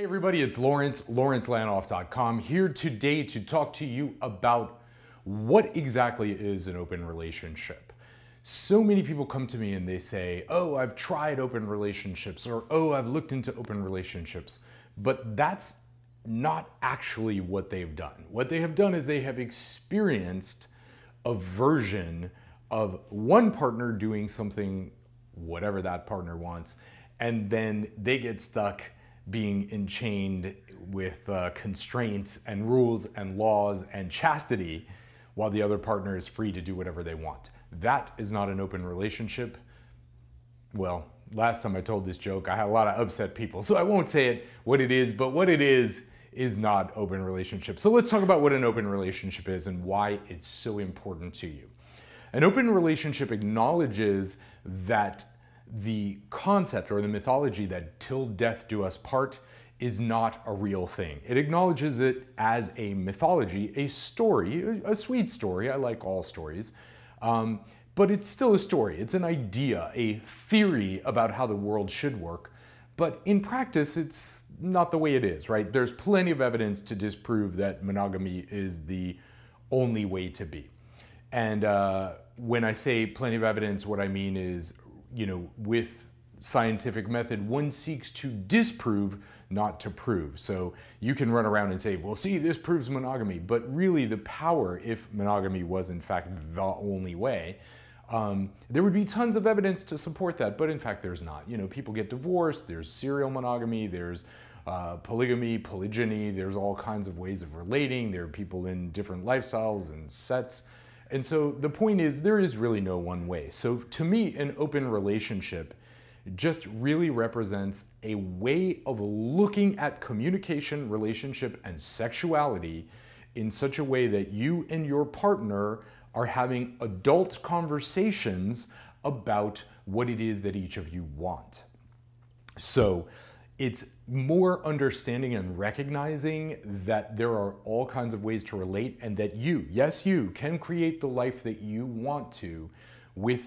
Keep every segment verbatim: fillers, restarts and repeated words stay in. Hey everybody, it's Lawrence, lawrence lanoff dot com, here today to talk to you about what exactly is an open relationship. So many people come to me and they say, oh, I've tried open relationships, or oh, I've looked into open relationships, but that's not actually what they've done. What they have done is they have experienced a version of one partner doing something, whatever that partner wants, and then they get stuck being enchained with uh, constraints and rules and laws and chastity while the other partner is free to do whatever they want. That is not an open relationship. Well, last time I told this joke, I had a lot of upset people, so I won't say it what it is, but what it is is not open relationship. So let's talk about what an open relationship is and why it's so important to you. An open relationship acknowledges that the concept or the mythology that till death do us part is not a real thing. It acknowledges it as a mythology, a story, a sweet story. I like all stories, um, but it's still a story. It's an idea, a theory about how the world should work. But in practice, it's not the way it is, right? There's plenty of evidence to disprove that monogamy is the only way to be. And uh, when I say plenty of evidence, what I mean is, you know, with scientific method, one seeks to disprove, not to prove. So you can run around and say, well, see, this proves monogamy. But really the power, if monogamy was in fact the only way, um, there would be tons of evidence to support that. But in fact, there's not. You know, people get divorced, there's serial monogamy, there's uh, polygamy, polygyny, there's all kinds of ways of relating. There are people in different lifestyles and sets. And so the point is, there is really no one way. So to me, an open relationship just really represents a way of looking at communication, relationship, and sexuality in such a way that you and your partner are having adult conversations about what it is that each of you want. So it's more understanding and recognizing that there are all kinds of ways to relate and that you, yes you, can create the life that you want to with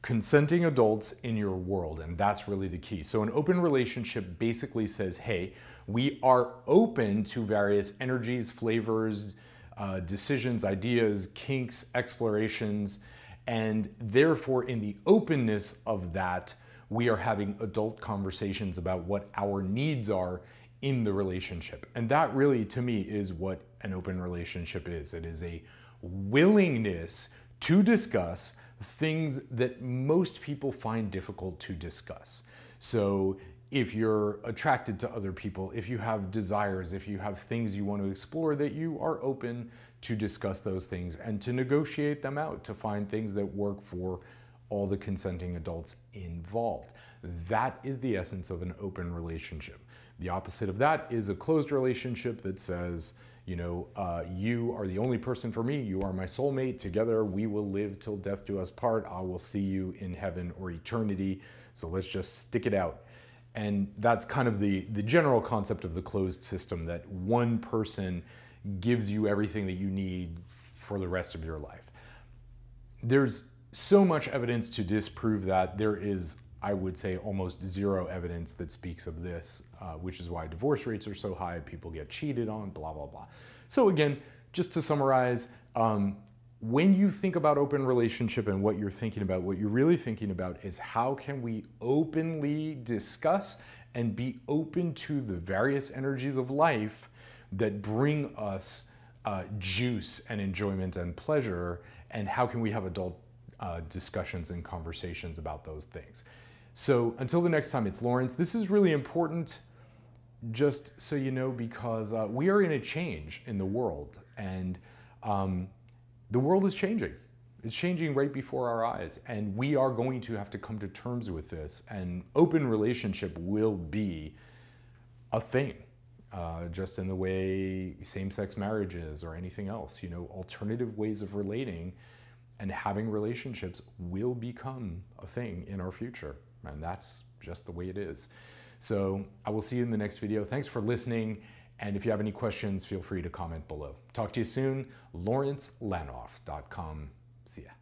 consenting adults in your world, and that's really the key. So an open relationship basically says, hey, we are open to various energies, flavors, uh, decisions, ideas, kinks, explorations, and therefore in the openness of that, we are having adult conversations about what our needs are in the relationship. And that really, to me, is what an open relationship is. It is a willingness to discuss things that most people find difficult to discuss. So if you're attracted to other people, if you have desires, if you have things you want to explore, that you are open to discuss those things and to negotiate them out, to find things that work for all the consenting adults involved. That is the essence of an open relationship. The opposite of that is a closed relationship that says, you know, uh, you are the only person for me, you are my soulmate, together we will live till death do us part, I will see you in heaven or eternity, so let's just stick it out. And that's kind of the, the general concept of the closed system, that one person gives you everything that you need for the rest of your life. There's so much evidence to disprove that. There is, I would say, almost zero evidence that speaks of this, uh, which is why divorce rates are so high, people get cheated on, blah, blah, blah. So again, just to summarize, um, when you think about open relationship and what you're thinking about, what you're really thinking about is how can we openly discuss and be open to the various energies of life that bring us uh, juice and enjoyment and pleasure, and how can we have adult Uh, discussions and conversations about those things. So until the next time, it's Lawrence. This is really important, just so you know, because uh, we are in a change in the world, and um, the world is changing. It's changing right before our eyes, and we are going to have to come to terms with this, and open relationship will be a thing. Uh, just in the way same-sex marriage is or anything else, you know, alternative ways of relating and having relationships will become a thing in our future. And that's just the way it is. So I will see you in the next video. Thanks for listening. And if you have any questions, feel free to comment below. Talk to you soon. lawrence lanoff dot com. See ya.